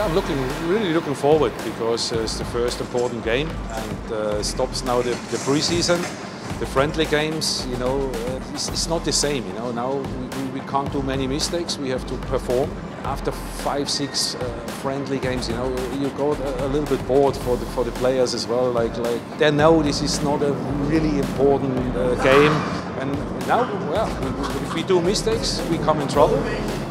I'm really looking forward, because it's the first important game and stops now the pre-season, the friendly games. You know, it's not the same. You know, now we can't do many mistakes. We have to perform. After 5-6 friendly games, you know, you got a little bit bored for the players as well. Like they know this is not a really important game, and now, well, if we do mistakes, we come in trouble.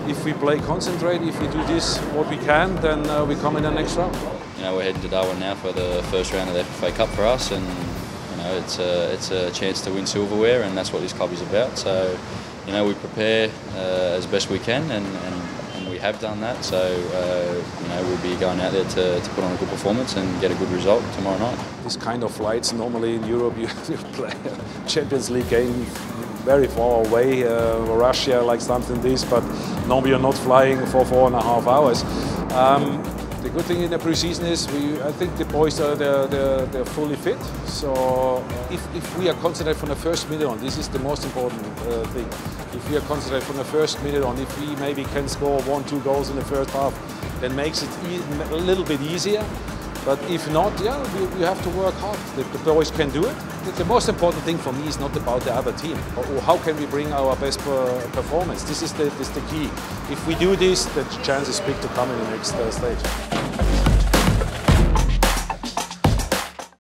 If we play concentrate, if we do this what we can, then we come in the next round. You know, we're heading to Darwin now for the first round of the FFA Cup for us, and you know, it's a chance to win silverware, and that's what this club is about. So, you know, we prepare as best we can, and we have done that, so you know, we'll be going out there to put on a good performance and get a good result tomorrow night. This kind of flights, normally in Europe you play a Champions League game very far away, Russia, like something this, but normally you're not flying for 4.5 hours. The good thing in the pre-season is I think the boys are they're fully fit. So if we are concentrated from the first minute on, this is the most important thing. If we are concentrated from the first minute on, if we maybe can score 1-2 goals in the first half, then makes it a little bit easier. But if not, yeah, we have to work hard. The boys can do it. The most important thing for me is not about the other team, or how can we bring our best performance. This is the key. If we do this, the chance is big to come in the next stage.